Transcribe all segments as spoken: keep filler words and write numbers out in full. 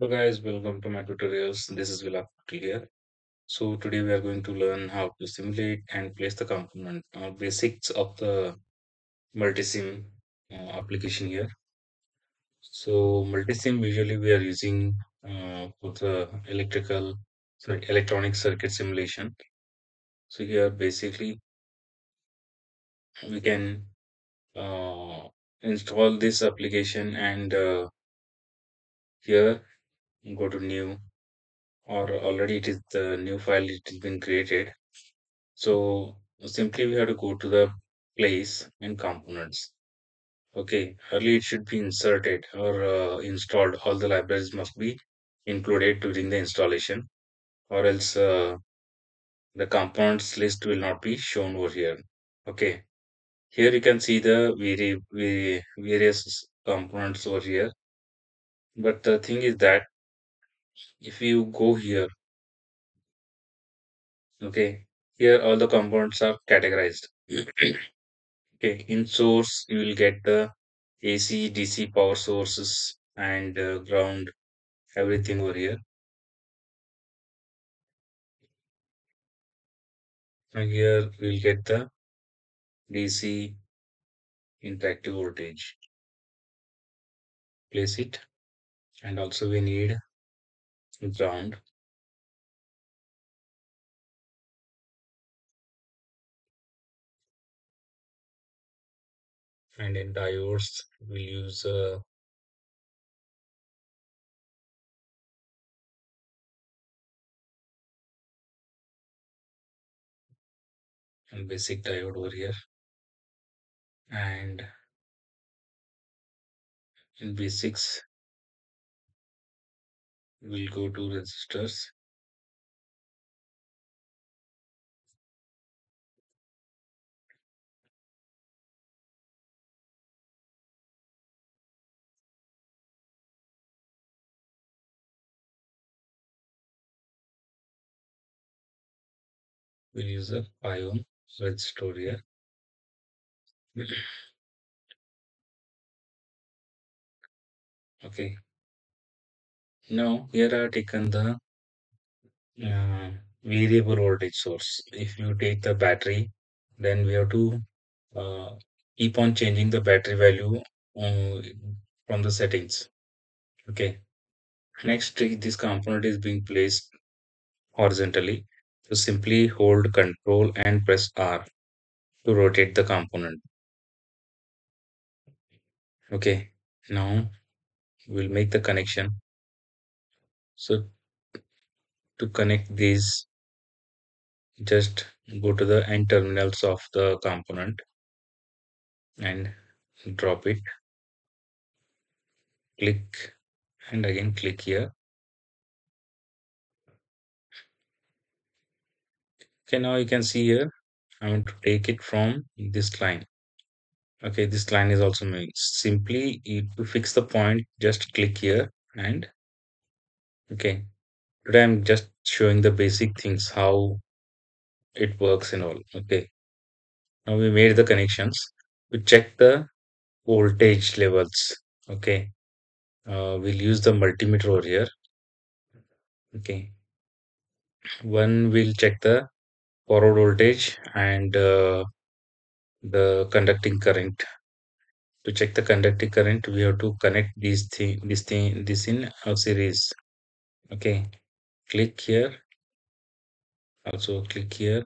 Hello guys, welcome to my tutorials. This is Vilap here. So today we are going to learn how to simulate and place the component uh, basics of the Multisim uh, application here. So Multisim usually we are using uh, for the electrical, sorry, electronic circuit simulation. So here basically we can uh, install this application and uh, here go to new, or already it is the new file, it has been created. So simply we have to go to the place and components. Okay, early it should be inserted or uh, installed. All the libraries must be included during the installation, or else uh, the components list will not be shown over here. Okay, here you can see the vari various components over here. But the thing is that if you go here, okay, here all the components are categorized. Okay, in source you will get the A C, D C power sources and uh, ground, everything over here. And here we will get the D C interactive voltage. Place it, and also we need ground. And in diodes we use uh, a basic diode over here, and in basics we'll go to resistors. We'll use a five ohm resistor here. Okay. Now here I have taken the uh, variable voltage source. If you take the battery, then we have to uh, keep on changing the battery value uh, from the settings. Okay. Next, this component is being placed horizontally. So simply hold Control and press R to rotate the component. Okay. Now we'll make the connection. So to connect these, just go to the end terminals of the component and drop it, click, and again click here. Okay, now you can see here I'm going to take it from this line. Okay, this line is also moving. Simply to fix the point, just click here. And okay, today I'm just showing the basic things, how it works and all. Okay, now we made the connections. We check the voltage levels. Okay, uh, we'll use the multimeter over here. Okay, one will check the forward voltage and uh, the conducting current. To check the conducting current, we have to connect these thing, this thing, this in a series. Okay, click here, also click here.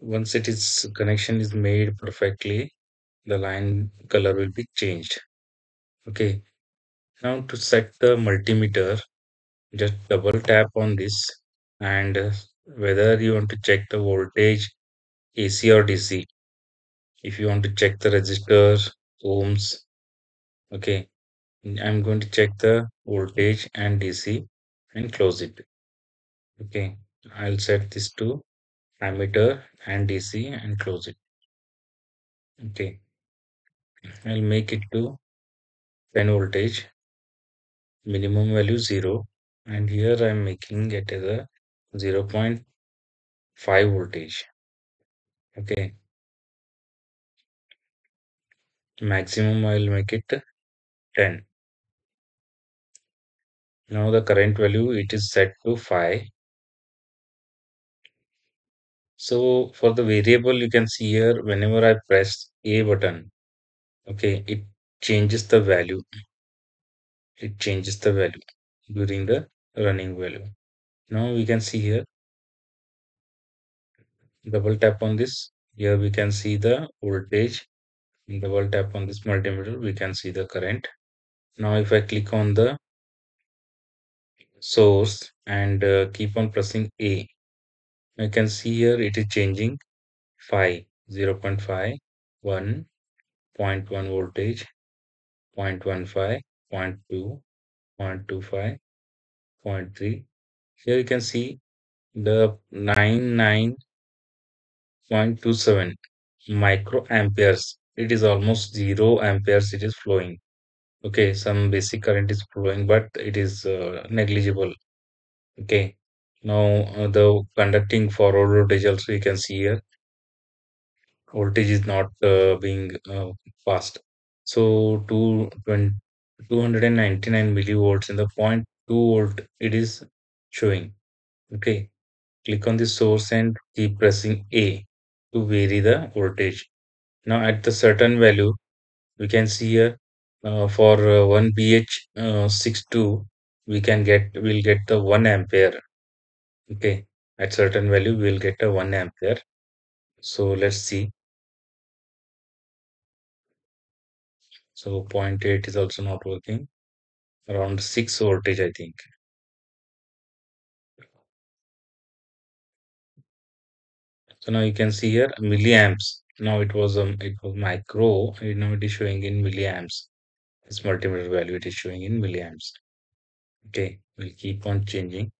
Once it is connection is made perfectly, the line color will be changed. Okay. Now to set the multimeter, just double tap on this, and whether you want to check the voltage A C or D C, if you want to check the resistor, ohms. Okay, I'm going to check the voltage and D C and close it. Okay, I'll set this to ammeter and D C and close it. Okay, I'll make it to ten voltage. minimum value zero, and here I am making it as a zero point five voltage. Okay, maximum I will make it ten. Now the current value, it is set to five. So for the variable, you can see here, whenever I press A button, okay, it changes the value. It changes the value during the running value. Now we can see here, double tap on this. Here we can see the voltage. Double tap on this multimeter, we can see the current. Now if I click on the source and uh, keep on pressing A, you can see here it is changing five, zero point five, one, zero point one voltage, zero point one five, zero point two, zero point two five, zero point three. Here you can see the ninety-nine point two seven microamperes. It is almost zero amperes it is flowing. Okay, some basic current is flowing, but it is uh, negligible. Okay, now uh, the conducting forward voltage also you can see here. Voltage is not uh, being uh, passed. So two hundred ninety-nine millivolts in the zero point two volt it is showing. Okay, click on the source and keep pressing A to vary the voltage. Now at the certain value, we can see here. Uh, for uh, one B H sixty-two, we can get we'll get the one ampere. Okay, at certain value we will get a one ampere. So let's see. So zero point eight is also not working. Around six voltage, I think. So now you can see here milliamps. Now it was um it was micro. Now it is showing in milliamps. This multimeter value it is showing in milliamps. Okay, we'll keep on changing.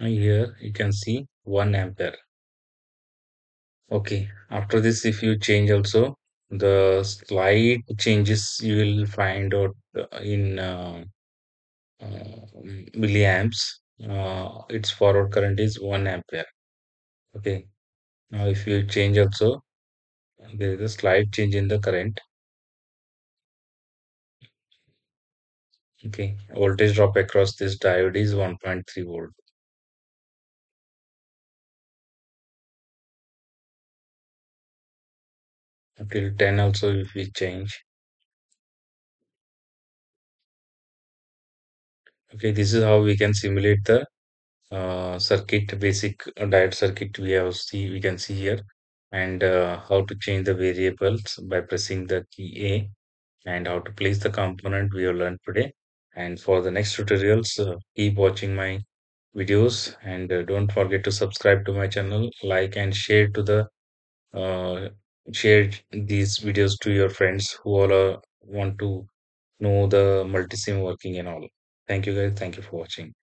Here you can see one ampere. Okay, after this, if you change also the slight changes, you will find out in uh, uh, milliamps. Uh, its forward current is one ampere. Okay, now if you change also, there is a slight change in the current. Okay, voltage drop across this diode is one point three volt. Till ten also if we change. Okay, this is how we can simulate the uh, circuit, basic diode circuit we have see we can see here, and uh, how to change the variables by pressing the key A, and how to place the component we have learned today. And for the next tutorials, uh, keep watching my videos, and uh, don't forget to subscribe to my channel, like and share to the uh, share these videos to your friends who all are, want to know the Multisim working and all. Thank you guys. Thank you for watching.